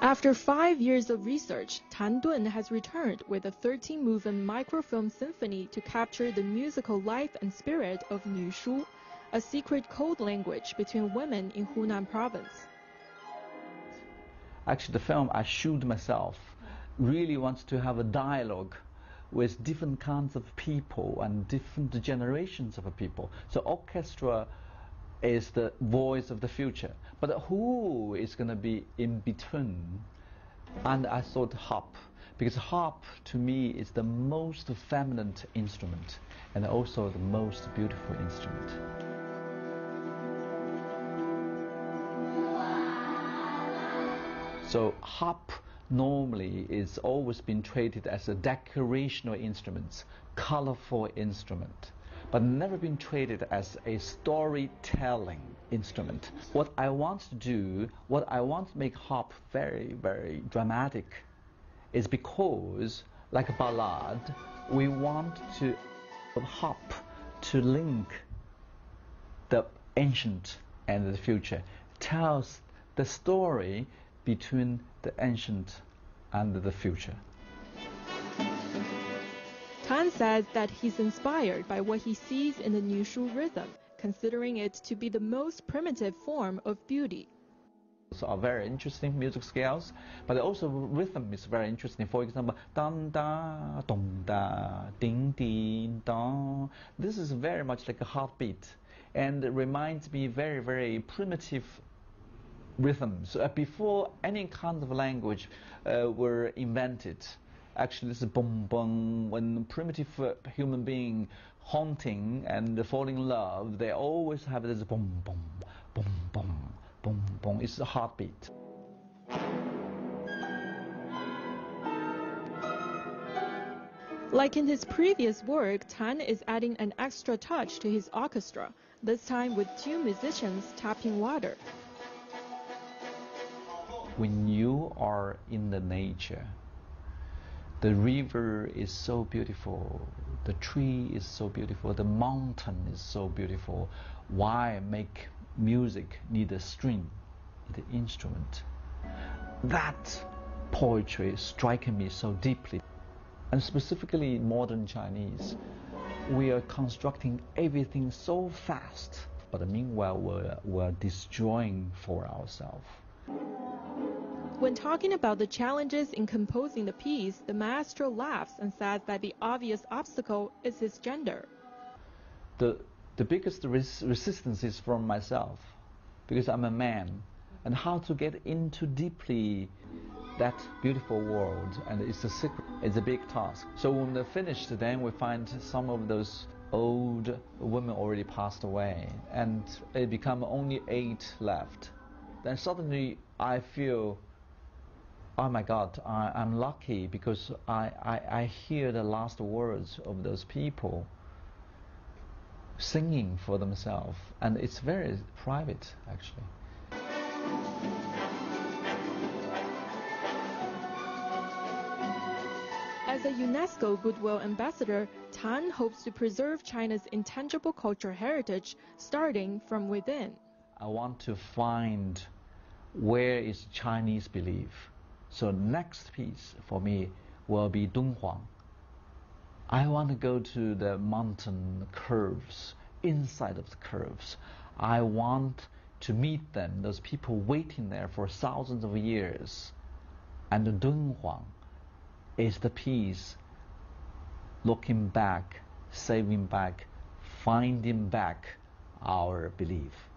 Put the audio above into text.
After 5 years of research, Tan Dun has returned with a 13-movement microfilm symphony to capture the musical life and spirit of Nushu, a secret code language between women in Hunan province. Actually, the film, I shoot myself, really wants to have a dialogue with different kinds of people and different generations of people. So orchestra is the voice of the future, but who is going to be in between? And I thought harp, because harp to me is the most feminine instrument and also the most beautiful instrument. So harp normally is always been treated as a decorational instrument, colorful instrument, but never been treated as a storytelling instrument. What I want to do, what I want to make harp very, very dramatic, is because, like a ballad, we want to harp to link the ancient and the future, tells the story between the ancient and the future. Tan says that he's inspired by what he sees in the Nushu rhythm, considering it to be the most primitive form of beauty. So are very interesting music scales, but also rhythm is very interesting. For example, dun da, dong da, ding ding dong. This is very much like a heartbeat, and it reminds me very, very primitive rhythms before any kind of language were invented. Actually, this is boom boom. When primitive human being haunting and falling in love, they always have this boom boom, boom boom, boom boom. It's a heartbeat. Like in his previous work, Tan is adding an extra touch to his orchestra, this time with two musicians tapping water. When you are in the nature, the river is so beautiful, the tree is so beautiful, the mountain is so beautiful. Why make music need a string, need an instrument? That poetry striking me so deeply. And specifically modern Chinese, we are constructing everything so fast, but meanwhile we're destroying for ourselves. When talking about the challenges in composing the piece, the maestro laughs and says that the obvious obstacle is his gender. The biggest resistance is from myself, because I'm a man, and how to get into deeply that beautiful world, and it's a secret, it's a big task. So when they're finished, then we find some of those old women already passed away, and it become only 8 left. Then suddenly I feel, oh my God, I'm lucky, because I hear the last words of those people singing for themselves, and it's very private, actually. As a UNESCO Goodwill Ambassador, Tan hopes to preserve China's intangible cultural heritage, starting from within. I want to find where is Chinese belief. So next piece for me will be Dunhuang. I want to go to the mountain curves, inside of the curves. I want to meet them, those people waiting there for thousands of years. And the Dunhuang is the piece looking back, saving back, finding back our belief.